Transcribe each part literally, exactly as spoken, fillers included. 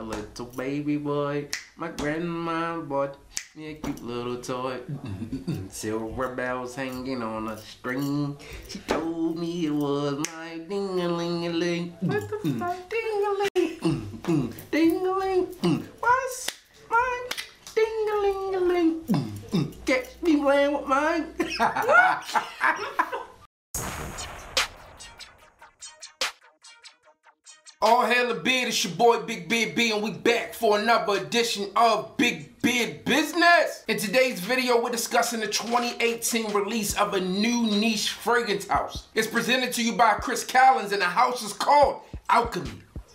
a little baby boy. My grandma bought me a cute little toy. Silver bells hanging on a string. She told me it was my ding-a-ling-a-ling. What the fuck? Ding-a-ling, ding-a-ling. What's mine? Ding-a-ling-a-ling. Catch me playing with mine. All hail the beard, it's your boy Big Beard B, and we back for another edition of Big Beard Business. In today's video, we're discussing the twenty eighteen release of a new niche fragrance house. It's presented to you by Chris Collins, and the house is called Alchemy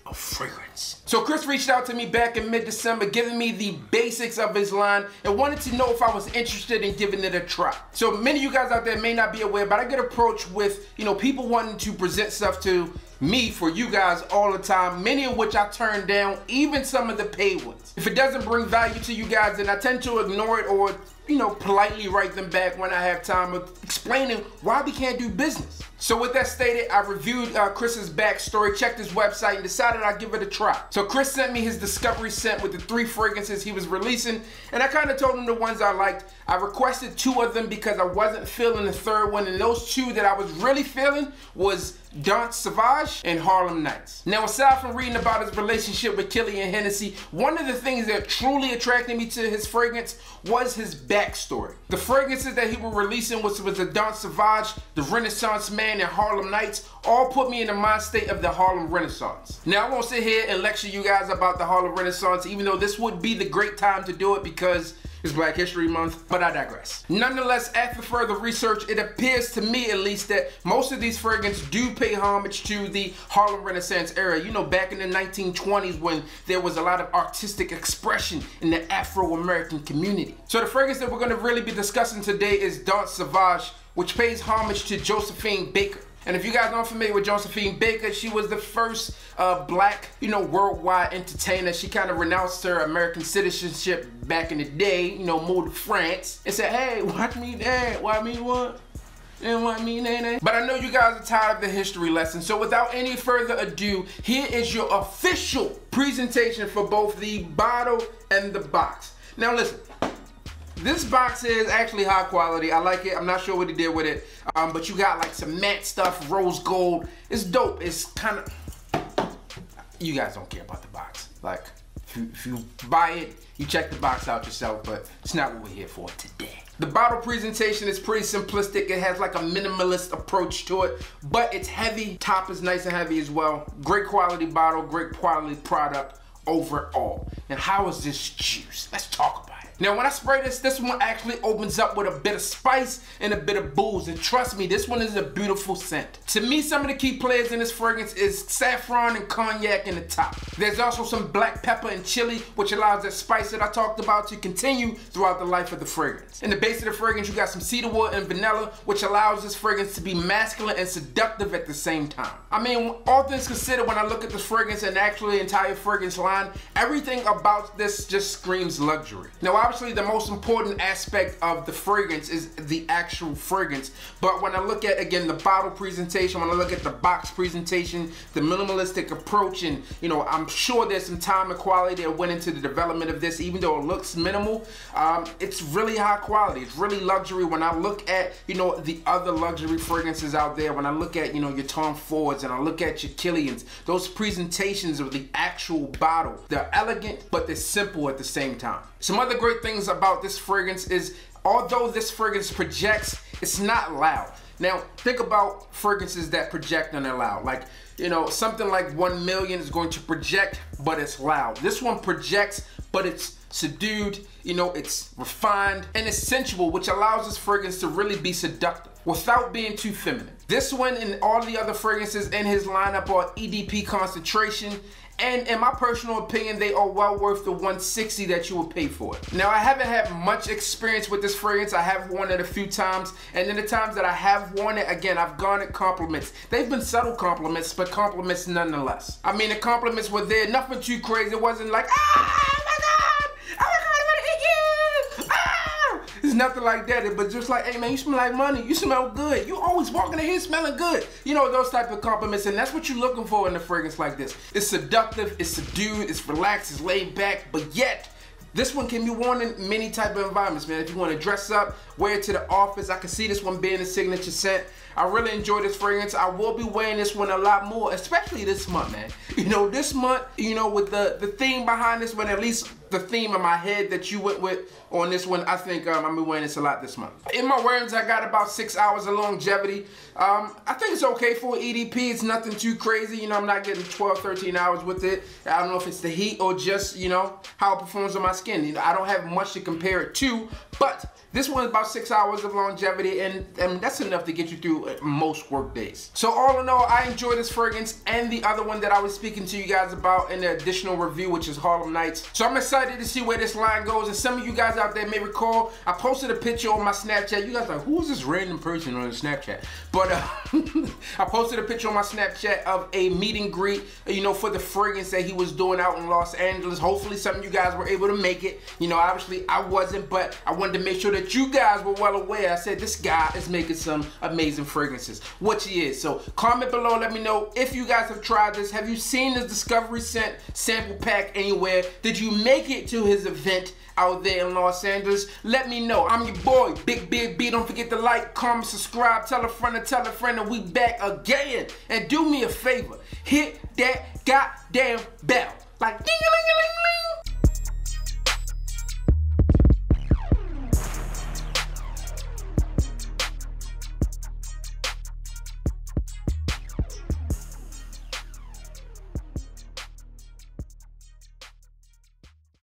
of Fragrance. So Chris reached out to me back in mid-December, giving me the basics of his line and wanted to know if I was interested in giving it a try. So many of you guys out there may not be aware, but I get approached with, you know, people wanting to present stuff to me for you guys all the time, many of which I turn down, even some of the paid ones. If it doesn't bring value to you guys, then I tend to ignore it or, you know, politely write them back when I have time of explaining why we can't do business. So with that stated, I reviewed uh, Chris's backstory, checked his website, and decided I'd give it a try. So Chris sent me his discovery scent with the three fragrances he was releasing, and I kind of told him the ones I liked. I requested two of them because I wasn't feeling the third one, and those two that I was really feeling was Danse Sauvage and Harlem Nights. Now, aside from reading about his relationship with Killian Hennessy, one of the things that truly attracted me to his fragrance was his backstory. The fragrances that he was releasing, which was the Danse Sauvage, the Renaissance Man, and Harlem Nights, all put me in the mind state of the Harlem Renaissance. Now, I won't sit here and lecture you guys about the Harlem Renaissance, even though this would be the great time to do it because it's Black History Month, but I digress. Nonetheless, after further research, it appears to me at least that most of these fragrances do pay homage to the Harlem Renaissance era. You know, back in the nineteen twenties when there was a lot of artistic expression in the Afro-American community. So the fragrance that we're gonna really be discussing today is Danse Sauvage, which pays homage to Josephine Baker. And if you guys aren't familiar with Josephine Baker, she was the first uh, black, you know, worldwide entertainer. She kind of renounced her American citizenship back in the day, you know, moved to France and said, hey, watch me that, watch me what? And what I mean, ain't it? But I know you guys are tired of the history lesson, so without any further ado, here is your official presentation for both the bottle and the box. Now listen, this box is actually high quality. I like it. I'm not sure what he did with it, um, but you got like some matte stuff, rose gold. It's dope. It's kind of, you guys don't care about the box. Like, if you, if you buy it, you check the box out yourself, but it's not what we're here for today. The bottle presentation is pretty simplistic. It has like a minimalist approach to it, but it's heavy. Top is nice and heavy as well. Great quality bottle, great quality product overall. And how is this juice? Let's talk about it. Now when I spray this, this one actually opens up with a bit of spice and a bit of booze. And trust me, this one is a beautiful scent. To me, some of the key players in this fragrance is saffron and cognac in the top. There's also some black pepper and chili, which allows that spice that I talked about to continue throughout the life of the fragrance. In the base of the fragrance, you got some cedarwood and vanilla, which allows this fragrance to be masculine and seductive at the same time. I mean, all things considered, when I look at this fragrance and actually the entire fragrance line, everything about this just screams luxury. Now, I obviously the most important aspect of the fragrance is the actual fragrance, but when I look at, again, the bottle presentation, when I look at the box presentation, the minimalistic approach, and, you know, I'm sure there's some time and quality that went into the development of this, even though it looks minimal. Um, it's really high quality. It's really luxury. When I look at, you know, the other luxury fragrances out there, when I look at, you know, your Tom Fords and I look at your Killians, those presentations of the actual bottle, they're elegant, but they're simple at the same time. Some other great things about this fragrance is, although this fragrance projects, it's not loud. Now, think about fragrances that project and are loud. Like, you know, something like one million is going to project, but it's loud. This one projects, but it's subdued, you know, it's refined, and it's sensual, which allows this fragrance to really be seductive without being too feminine. This one and all the other fragrances in his lineup are E D P concentration, and in my personal opinion, they are well worth the one sixty that you will pay for it. Now, I haven't had much experience with this fragrance. I have worn it a few times, and in the times that I have worn it, again, I've garnered compliments. They've been subtle compliments, but compliments nonetheless. I mean, the compliments were there, nothing too crazy. It wasn't like, ah, my God, oh my God, I'm gonna eat you, ah! It's nothing like that, but just like, hey man, you smell like money, you smell good, you always walking in here smelling good. You know, those type of compliments, and that's what you're looking for in a fragrance like this. It's seductive, it's subdued, it's relaxed, it's laid back, but yet, this one can be worn in many type of environments, man. If you want to dress up, wear it to the office, I can see this one being a signature scent. I really enjoy this fragrance. I will be wearing this one a lot more, especially this month, man. You know, this month, you know, with the, the theme behind this one, at least the theme in my head that you went with on this one, I think um, I'll be wearing this a lot this month. In my wearings, I got about six hours of longevity. Um, I think it's okay for E D P. It's nothing too crazy. You know, I'm not getting twelve, thirteen hours with it. I don't know if it's the heat or just, you know, how it performs on my skin. You know, I don't have much to compare it to, but this one is about six hours of longevity, and, and that's enough to get you through most work days. So all in all, I enjoy this fragrance and the other one that I was speaking to you guys about in the additional review, which is Harlem Nights. So I'm excited to see where this line goes, and some of you guys out there may recall, I posted a picture on my Snapchat. You guys are like, who is this random person on Snapchat? But uh, I posted a picture on my Snapchat of a meet and greet, you know, for the fragrance that he was doing out in Los Angeles. Hopefully some of you guys were able to make it. You know, obviously I wasn't, but I wanted to make sure that you guys were well aware. I said this guy is making some amazing fragrances, which he is. So comment below, let me know if you guys have tried this. Have you seen this Discovery Scent sample pack anywhere? Did you make it to his event out there in Los Angeles? Let me know. I'm your boy, Big Beard B. Don't forget to like, comment, subscribe, tell a friend, and tell a friend, and we back again. And do me a favor, hit that goddamn bell, like ding-a-ling-a-ling-a-ling.